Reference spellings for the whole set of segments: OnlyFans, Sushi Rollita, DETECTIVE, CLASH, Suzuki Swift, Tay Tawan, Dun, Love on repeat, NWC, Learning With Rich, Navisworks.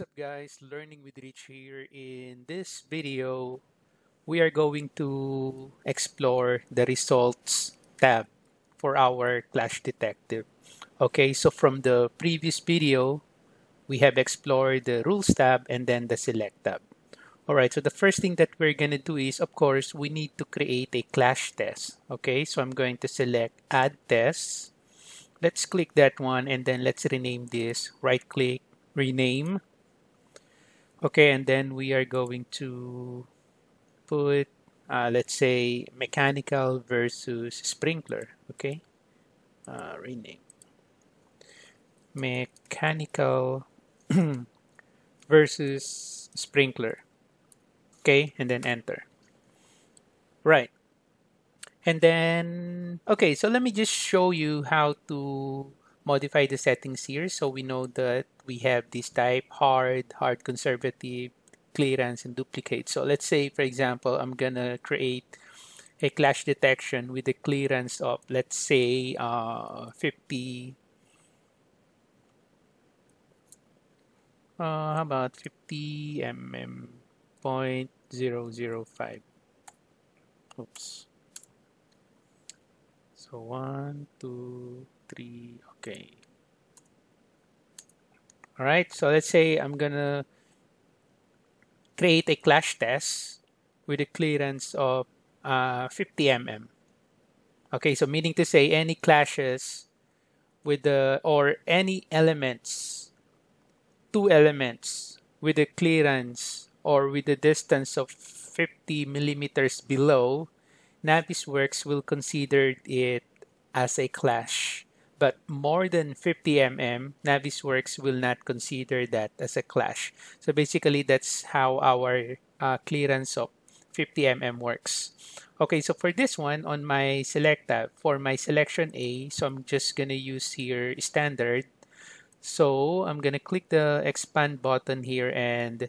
What's up guys, Learning with Rich here. In this video, we are going to explore the results tab for our CLASH detective. Okay, so from the previous video, we have explored the rules tab and then the select tab. Alright, so the first thing that we're going to do is, of course, we need to create a CLASH test. Okay, so I'm going to select add test. Let's click that one and then let's rename this, right click, rename. Okay, and then we are going to put, let's say, mechanical versus sprinkler. Okay, rename. Mechanical versus sprinkler. Okay, and then enter. Right. And then, okay, so let me just show you how to modify the settings here. So we know that we have this type, hard, conservative, clearance, and duplicate. So let's say, for example, I'm going to create a clash detection with a clearance of, let's say, 50 mm 0.005. Oops. So 1, 2, 3, okay. All right, so let's say I'm gonna create a clash test with a clearance of 50 mm. Okay, so meaning to say any clashes with the, or any elements, two elements with a clearance or with a distance of 50 millimeters below, Navisworks will consider it as a clash, but more than 50 mm, Navisworks will not consider that as a clash. So basically, that's how our clearance of 50 mm works. Okay, so for this one, on my select tab, for my selection A, so I'm just gonna use here standard. So I'm gonna click the expand button here and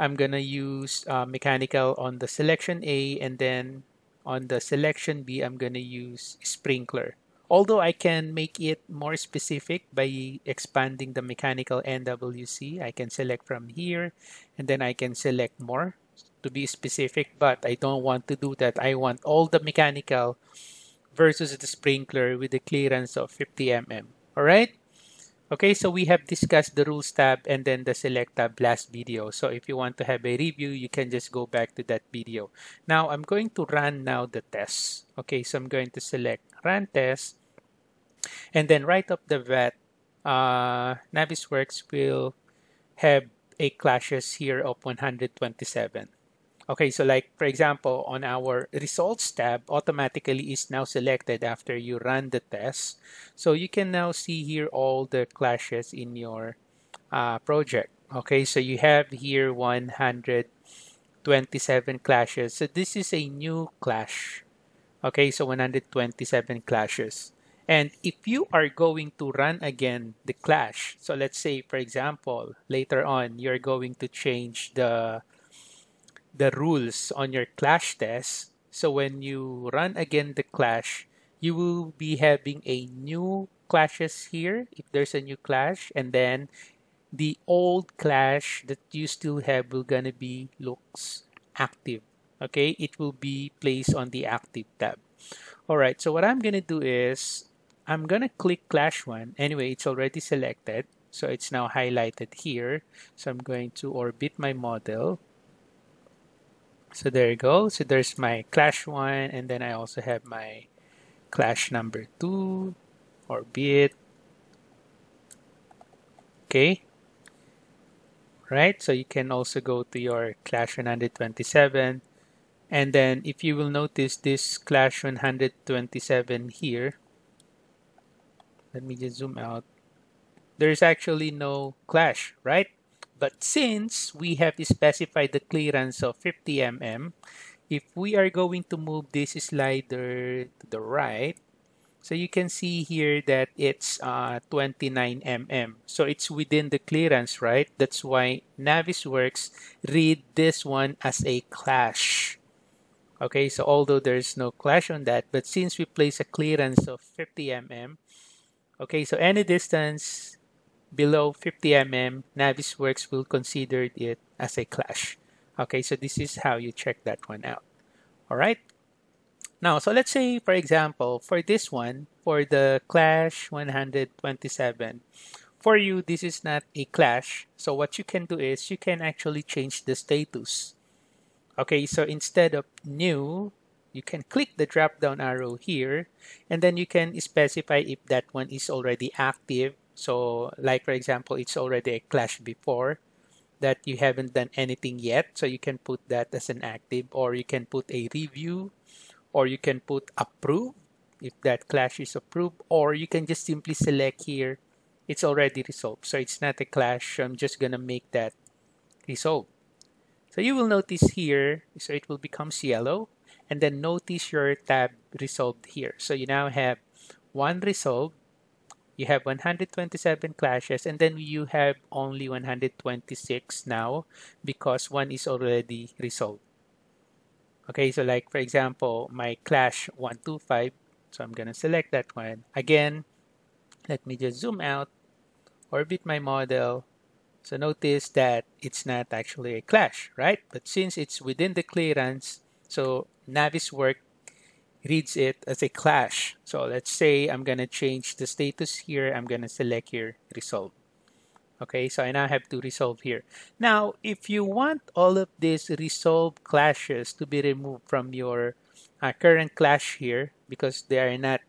I'm gonna use mechanical on the selection A, and then on the selection B, I'm going to use sprinkler. Although I can make it more specific by expanding the mechanical NWC, I can select from here and then I can select more to be specific, but I don't want to do that. I want all the mechanical versus the sprinkler with a clearance of 50 mm. Alright? Okay, so we have discussed the rules tab and then the select tab last video. So if you want to have a review, you can just go back to that video. Now I'm going to run now the test. Okay, so I'm going to select run test. And then right off the bat, Navisworks will have a clashes here of 127. Okay, so like for example, on our results tab, automatically is now selected after you run the test. So you can now see here all the clashes in your project. Okay, so you have here 127 clashes. So this is a new clash. Okay, so 127 clashes. And if you are going to run again the clash, so let's say for example, later on, you're going to change the rules on your clash test. So when you run again the clash, you will be having a new clashes here if there's a new clash, and then the old clash that you still have will gonna be looks active. Okay, it will be placed on the active tab. Alright, so what I'm gonna do is I'm gonna click clash one. Anyway, it's already selected, so it's now highlighted here. So I'm going to orbit my model. So there you go. So there's my clash one, and then I also have my clash number 2 orbit. Okay. Right. So you can also go to your clash 127. And then if you will notice this clash 127 here, let me just zoom out. There's actually no clash, right? But since we have specified the clearance of 50 mm, if we are going to move this slider to the right, so you can see here that it's 29 mm. So it's within the clearance, right? That's why Navisworks read this one as a clash. Okay, so although there's no clash on that, but since we place a clearance of 50 mm, okay, so any distance below 50 mm, Navisworks will consider it as a clash. Okay, so this is how you check that one out. All right. Now, so let's say, for example, for this one, for the CLASH 127, for you, this is not a clash. So what you can do is you can actually change the status. Okay, so instead of new, you can click the drop-down arrow here, and then you can specify if that one is already active. So like, for example, it's already a clash before that you haven't done anything yet. So you can put that as an active, or you can put a review, or you can put approve if that clash is approved, or you can just simply select here. It's already resolved, so it's not a clash. I'm just gonna make that resolved. So you will notice here, so it will become yellow, and then notice your tab resolved here. So you now have one resolved, you have 127 clashes, and then you have only 126 now because one is already resolved. Okay, so like for example, my clash 125, so I'm gonna select that one again. Let me just zoom out, orbit my model. So notice that it's not actually a clash, right? But since it's within the clearance, so Navisworks reads it as a clash. So let's say I'm going to change the status here. I'm going to select here, resolve. Okay, so I now have to resolve here. Now, if you want all of these resolved clashes to be removed from your current clash here because they are not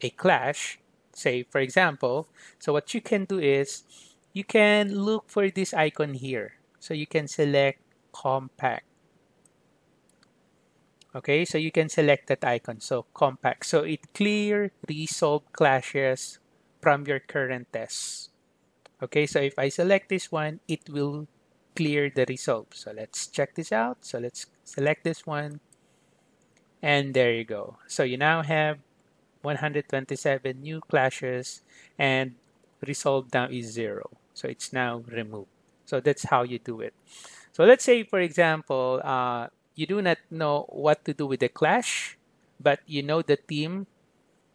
a clash, say for example, so what you can do is you can look for this icon here. So you can select compact. Okay, so you can select that icon, so compact. So it clear resolved clashes from your current test. Okay, so if I select this one, it will clear the resolve. So let's check this out. So let's select this one, and there you go. So you now have 127 new clashes, and resolve now is 0, so it's now removed. So that's how you do it. So let's say, for example, you do not know what to do with the clash, but you know the team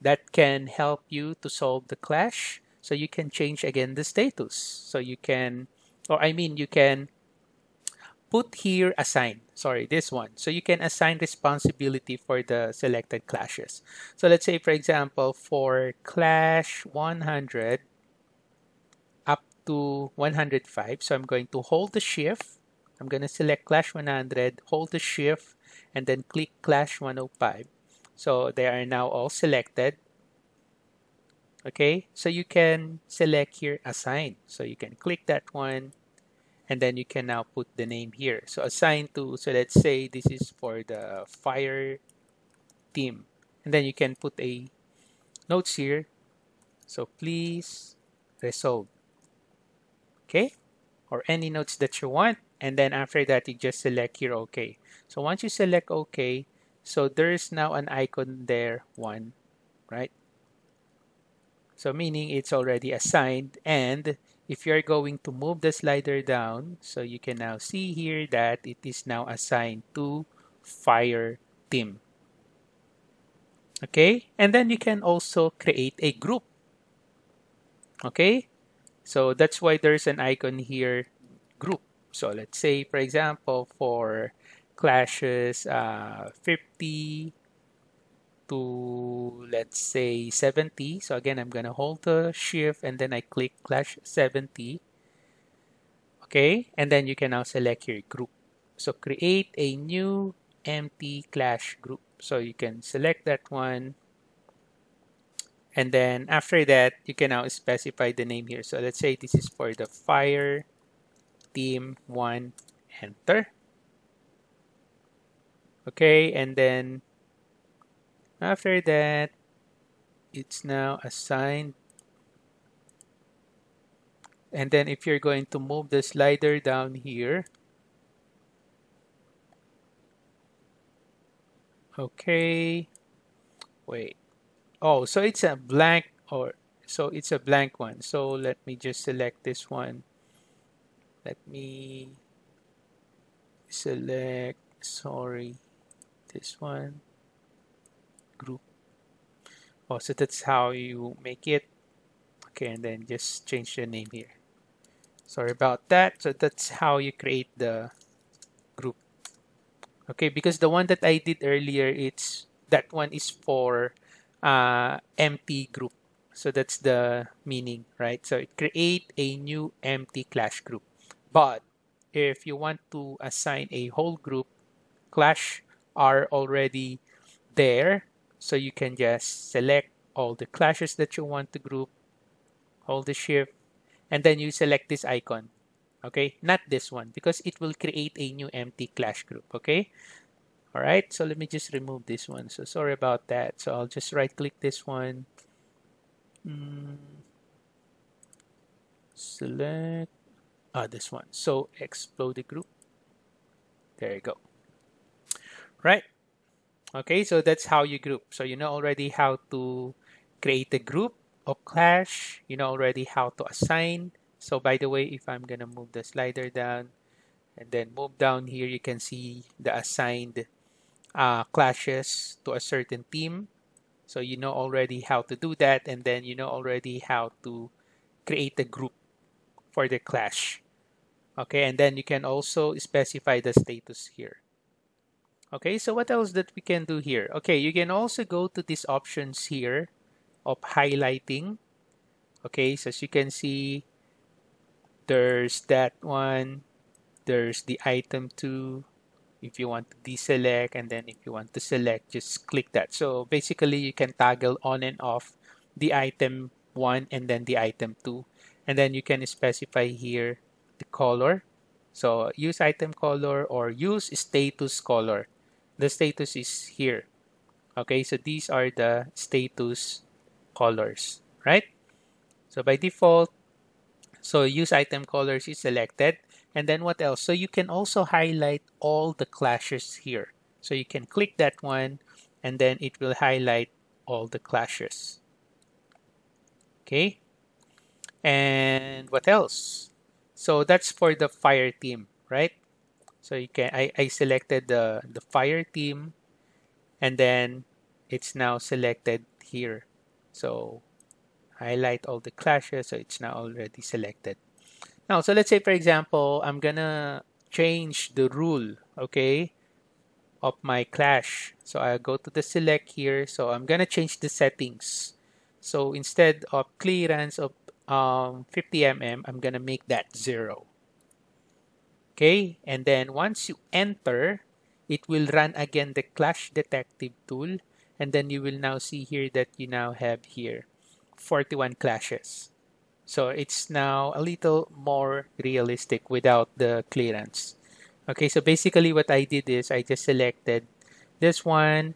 that can help you to solve the clash. So you can change again the status. So you can, or I mean, you can put here assign, sorry, this one. So you can assign responsibility for the selected clashes. So let's say, for example, for clash 100 up to 105. So I'm going to hold the shift. I'm going to select clash 100, hold the shift, and then click clash 105. So they are now all selected. Okay, so you can select here assign. So you can click that one. And then you can now put the name here. So assign to, so let's say this is for the fire team. And then you can put a notes here. So please resolve. Okay. Or any notes that you want. And then after that, you just select here OK. So once you select OK, so there is now an icon there, one, right? So meaning it's already assigned. And if you're going to move the slider down, so you can now see here that it is now assigned to fire team. Okay, and then you can also create a group. Okay, so that's why there's an icon here, group. So let's say, for example, for clashes 50 to, let's say, 70. So again, I'm gonna hold the shift and then I click clash 70. Okay, and then you can now select your group. So create a new empty clash group. So you can select that one. And then after that, you can now specify the name here. So let's say this is for the fire team 1, enter. Okay, and then after that, it's now assigned. And then if you're going to move the slider down here. Okay. Wait. Oh, so it's a blank, or so it's a blank one. So let me just select this one. Let me select, sorry, this one. Group. Oh, so that's how you make it. Okay, and then just change the name here. Sorry about that. So that's how you create the group. Okay, because the one that I did earlier, it's that one is for empty group. So that's the meaning, right? So create a new empty clash group. But if you want to assign a whole group, clash are already there. So you can just select all the clashes that you want to group, hold the shift, and then you select this icon. Okay, not this one, because it will create a new empty clash group. Okay, all right, so let me just remove this one. So sorry about that. So I'll just right click this one, select this one. So explode the group. There you go. Right. Okay, so that's how you group. So you know already how to create a group of clash. You know already how to assign. So by the way, if I'm gonna move the slider down and then move down here, you can see the assigned clashes to a certain team. So you know already how to do that, and then you know already how to create a group for the clash. Okay, and then you can also specify the status here. Okay, so what else that we can do here? Okay, you can also go to these options here of highlighting. Okay, so as you can see, there's that one, there's the item 2. If you want to deselect, and then if you want to select, just click that. So basically you can toggle on and off the item 1 and then the item 2. And then you can specify here the color. So use item color or use status color. The status is here. Okay, so these are the status colors, right? So by default, so use item colors is selected. And then what else? So you can also highlight all the clashes here. So you can click that one and then it will highlight all the clashes. Okay. And what else? So that's for the fire team, right? So you can, I selected the fire team and then it's now selected here. So highlight all the clashes. So it's now already selected. Now, so let's say, for example, I'm gonna change the rule, okay, of my clash. So I'll go to the select here. So I'm gonna change the settings. So instead of clearance of 50 mm, I'm gonna make that 0. Okay, and then once you enter, it will run again the clash detective tool. And then you will now see here that you now have here 41 clashes. So it's now a little more realistic without the clearance. Okay, so basically what I did is I just selected this one.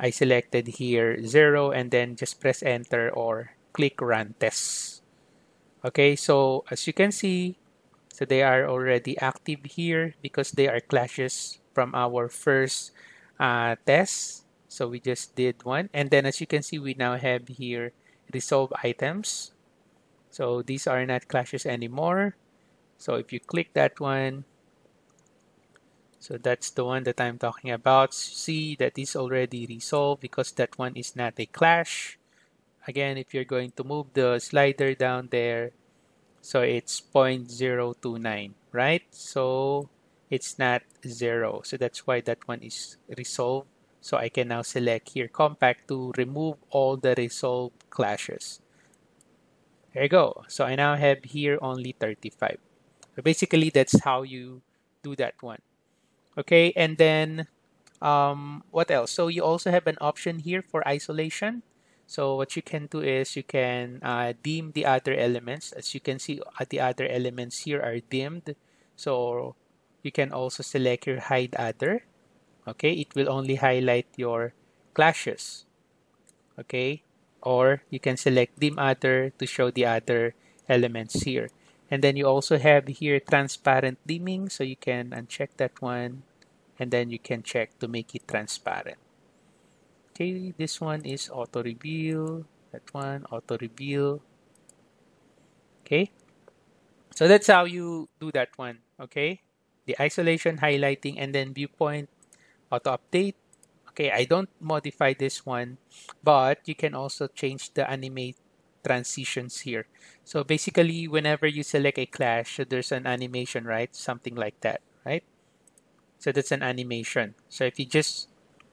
I selected here 0 and then just press enter or click run test. Okay, so as you can see, so they are already active here because they are clashes from our first test. So we just did one. And then as you can see, we now have here resolve items. So these are not clashes anymore. So if you click that one, so that's the one that I'm talking about. See that is already resolved because that one is not a clash. Again, if you're going to move the slider down there, so it's 0.029, right? So it's not 0. So that's why that one is resolved. So I can now select here compact to remove all the resolved clashes. There you go. So I now have here only 35. So basically, that's how you do that one. Okay, and then what else? So you also have an option here for isolation. So what you can do is you can dim the other elements. As you can see, the other elements here are dimmed. So you can also select your hide other. Okay, it will only highlight your clashes. Okay. Or you can select dim other to show the other elements here. And then you also have here transparent dimming. So you can uncheck that one. And then you can check to make it transparent. Okay, this one is auto reveal. That one, auto reveal. Okay. So that's how you do that one. Okay. The isolation, highlighting, and then viewpoint, auto update. Okay, I don't modify this one, but you can also change the animate transitions here. So basically, whenever you select a clash, there's an animation, right? Something like that, right? So that's an animation. So if you just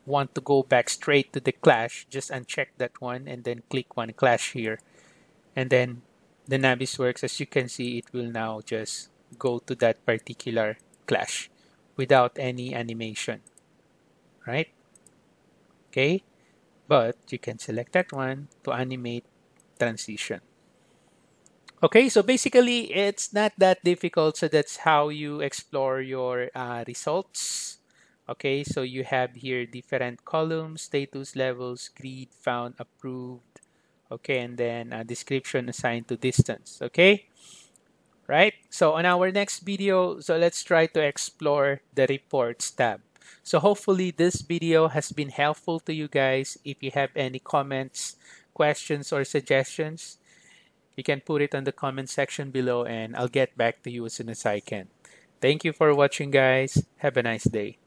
want to go back straight to the clash, just uncheck that one and then click one clash here. And then the Navisworks, as you can see, it will now just go to that particular clash without any animation, right? Okay, but you can select that one to animate transition. Okay, so basically it's not that difficult. So that's how you explore your results. Okay, so you have here different columns, status, levels, grid, found, approved. Okay, and then a description assigned to distance. Okay, right? So on our next video, so let's try to explore the reports tab. So hopefully this video has been helpful to you guys. If you have any comments, questions, or suggestions, you can put it on the comment section below and I'll get back to you as soon as I can. Thank you for watching, guys. Have a nice day.